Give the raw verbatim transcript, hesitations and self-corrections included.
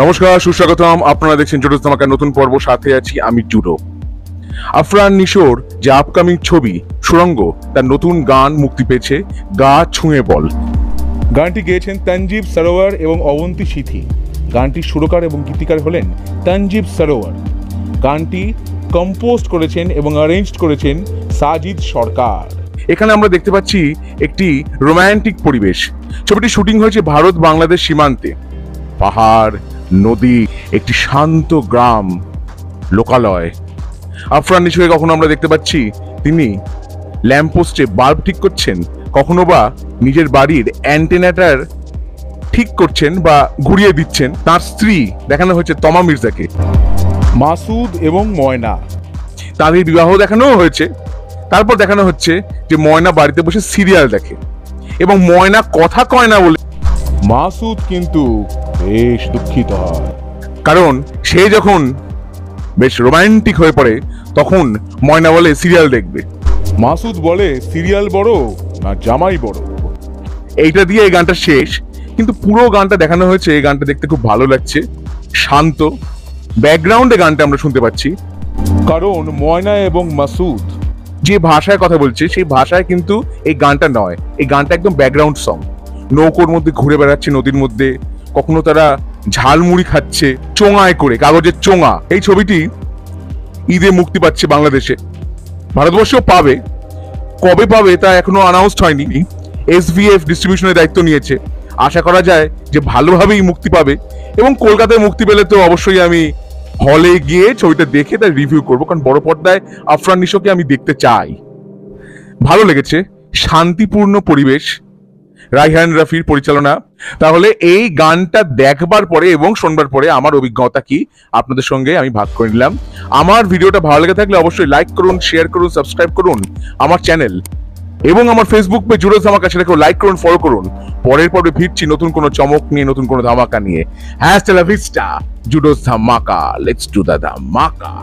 नमस्कार सुस्वागतम आपनारा देखছেন জুডোস ধামাকা नतून पर्व साथे आछि आमी जुडो। আফরান নিশোর যে আপকামিং ছবি সুরঙ্গ তার নতুন গান মুক্তি পেয়েছে গা ছুঁয়ে বল। গানটি গেয়েছেন তঞ্জিব সরোয়ার এবং অবন্তী সিথি। গানটির সুরকার এবং গীতিকার হলেন তঞ্জিব সরোয়ার। গানটি কম্পোজ করেছেন এবং অ্যারেঞ্জ করেছেন সাজিদ সরকার। এখানে আমরা দেখতে পাচ্ছি একটি রোমান্টিক পরিবেশ। ছবিটি শুটিং হয়েছে ভারত বাংলাদেশ সীমান্তে। পাহাড়, নদী, একটি শান্ত গ্রাম, লোকালয়। আফরান নিশোকে কখনো আমরা দেখতে পাচ্ছি তিনি ল্যাম্পপোস্টে বাল্ব ঠিক করছেন, কখনো বা নিজের বাড়ির অ্যান্টেনাটার ঠিক করছেন বা ঘুরিয়ে দিচ্ছেন। তার স্ত্রী দেখানো হয়েছে তমা মির্জাকে, মাসুদ এবং ময়না, তাদের বিবাহ দেখানো হয়েছে। তারপর দেখানো হচ্ছে যে ময়না বাড়িতে বসে সিরিয়াল দেখে এবং ময়না কথা কয় না বলে মাসুদ কিন্তু বেশ দুঃখিত হয়, কারণ সে যখন বেশ রোমান্টিক হয়ে পড়ে তখন ময়না বলে সিরিয়াল দেখবে, মাসুদ বলে সিরিয়াল বড় না জামাই বড়। এইটা দিয়ে এই গানটা শেষ, কিন্তু পুরো গানটা দেখানো হয়েছে। এই গানটা দেখতে খুব ভালো লাগছে, শান্ত ব্যাকগ্রাউন্ডে গানটা আমরা শুনতে পাচ্ছি, কারণ ময়না এবং মাসুদ যে ভাষায় কথা বলছে সেই ভাষায় কিন্তু এই গানটা নয়। এই গানটা একদম ব্যাকগ্রাউন্ড সং। নৌকোর মধ্যে ঘুরে বেড়াচ্ছে, নদীর মধ্যে, কখনো তারা ঝালমুড়ি খাচ্ছে চোঙায় করে, কাগজের চোঙা। এই ছবিটি ঈদে মুক্তি পাচ্ছে বাংলাদেশে, ভারতবর্ষেও পাবে। কবে পাবে তা এখনো অ্যানাউন্সড হয়নি। এস ভি এফ ডিস্ট্রিবিউশনের দায়িত্ব নিয়েছে, আশা করা যায় যে ভালোভাবেই মুক্তি পাবে। এবং কলকাতায় মুক্তি পেলে তো অবশ্যই আমি হলে গিয়ে ছবিটা দেখে তার রিভিউ করবো, কারণ বড় পর্দায় আফরান নিশোকে আমি দেখতে চাই। ভালো লেগেছে, শান্তিপূর্ণ পরিবেশ, রাইহান রাফির পরিচালনা। তাহলে এই গানটা দেখবার পরে এবং শোনবার পরে আমার অভিজ্ঞতা কি আপনাদের সঙ্গে আমি ভাগ করে নিলাম। আমার ভিডিওটা ভালো লেগে থাকলে অবশ্যই লাইক করুন, শেয়ার করুন, সাবস্ক্রাইব করুন আমার চ্যানেল এবং আমার ফেসবুক পেজ জুডোস ধামাকা, সেটাকেও লাইক করুন, ফলো করুন। পরের পর্বে ফিরছি নতুন কোনো চমক নিয়ে, নতুন কোনো ধামাকা নিয়ে। হ্যাশট্যাগ জুডোস ধামাকা, লেটস ডু দা ধামাকা।